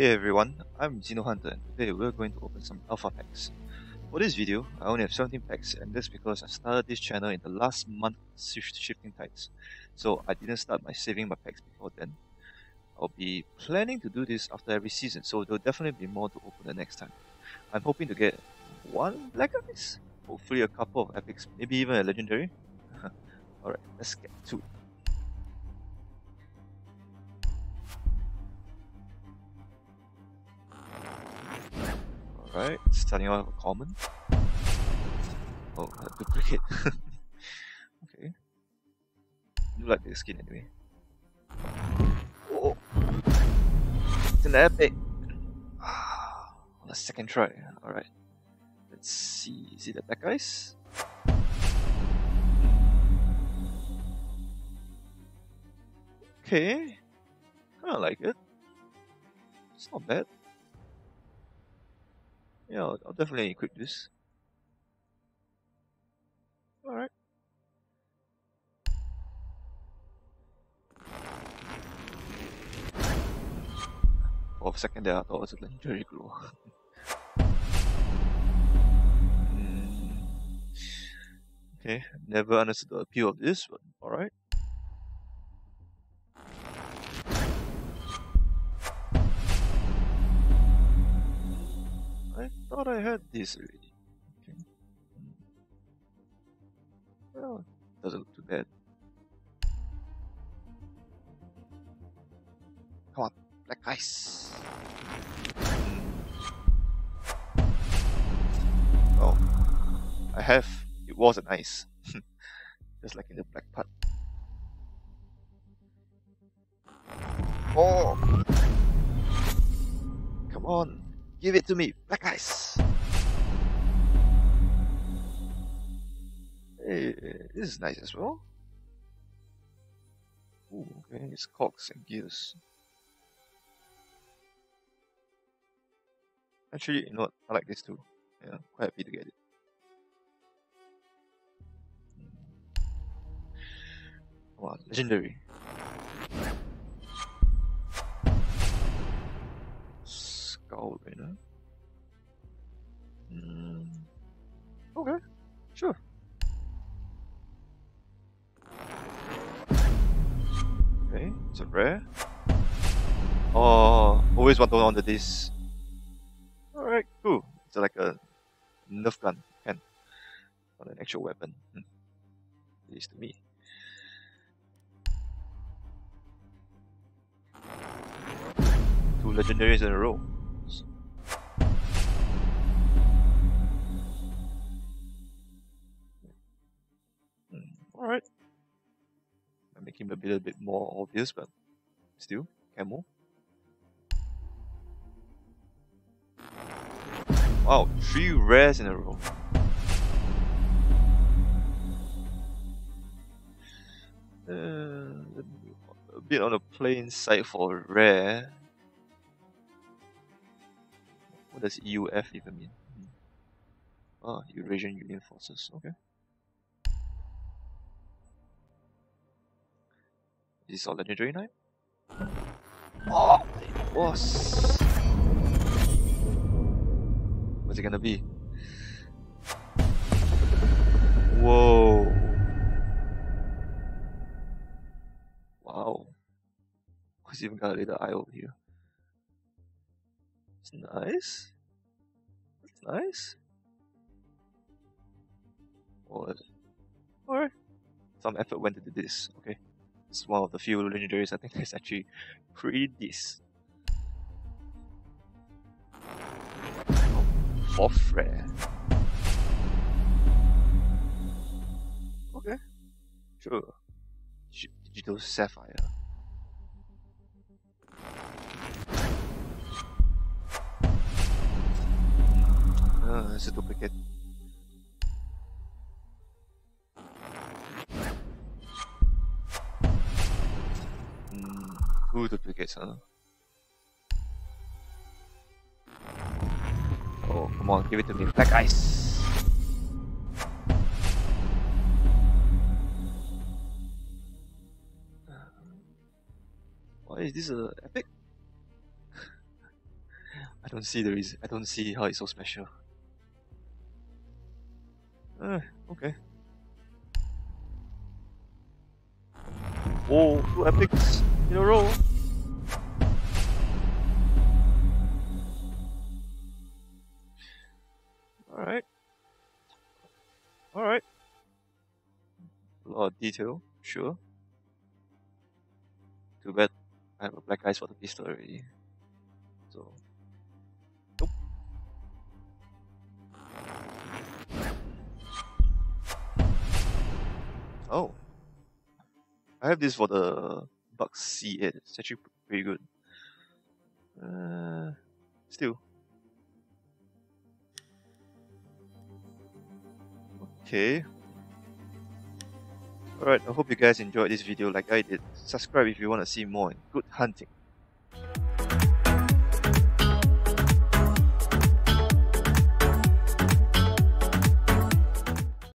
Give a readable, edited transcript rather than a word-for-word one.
Hey everyone, I'm Xenohunter and today we're going to open some Alpha Packs. For this video, I only have 17 packs and that's because I started this channel in the last month of Shifting Tides. So I didn't start my saving my packs before then. I'll be planning to do this after every season, so there'll definitely be more to open the next time. I'm hoping to get one Black Ice, hopefully a couple of epics, maybe even a Legendary. Alright, let's get to it. Alright, starting off with a common. Oh, a duplicate. Okay. I do like the skin anyway. Oh! It's an epic! On the second try. Alright. Let's see. Is it the Black Ice? Okay. Kinda like it. It's not bad. Yeah, I'll definitely equip this. Alright. For a second there, I thought it was a legendary glow. Okay, never understood the appeal of this, but alright. I thought I had this already. Okay. Well, doesn't look too bad. Come on, Black Ice. Oh, I have. It was an ice, just like in the black part. Oh, come on. Give it to me, Black Ice! Hey, this is nice as well. Ooh, okay, it's cogs and gears. Actually, you know what, I like this too. Yeah, I'm quite happy to get it. Wow, legendary. Gold, you know? Okay, sure. Okay, it's a rare. Oh, always want to honor this. Alright, cool. It's like a nerf gun, not an actual weapon. At least to me. Two legendaries in a row. Alright. I'm making him a little bit more obvious, but still, camo. Wow, 3 rares in a row. A bit on the plain side for rare. What does EUF even mean? Ah, Eurasian Union Forces, okay. Is this all legendary knight? Oh, it was. What's it gonna be? Whoa! Wow! Who's even got a little eye over here? It's nice. It's nice. What? Alright. Some effort went into this. Okay. It's one of the few legendaries I think that's actually pretty decent. Oh, 4th rare. Okay, sure. Digital Sapphire. It's a duplicate. Two duplicates, huh? Oh, come on, give it to me. Black Ice! Why is this an epic? I don't see the reason. I don't see how it's so special. Okay. Whoa, 2 epics in a row. Alright. Alright. A lot of detail, sure. Too bad I have a black ice for the pistol already. So. Nope. Oh. I have this for the Buck C8. It's actually pretty good. Still. Okay. Alright, I hope you guys enjoyed this video like I did. Subscribe if you want to see more. Good hunting.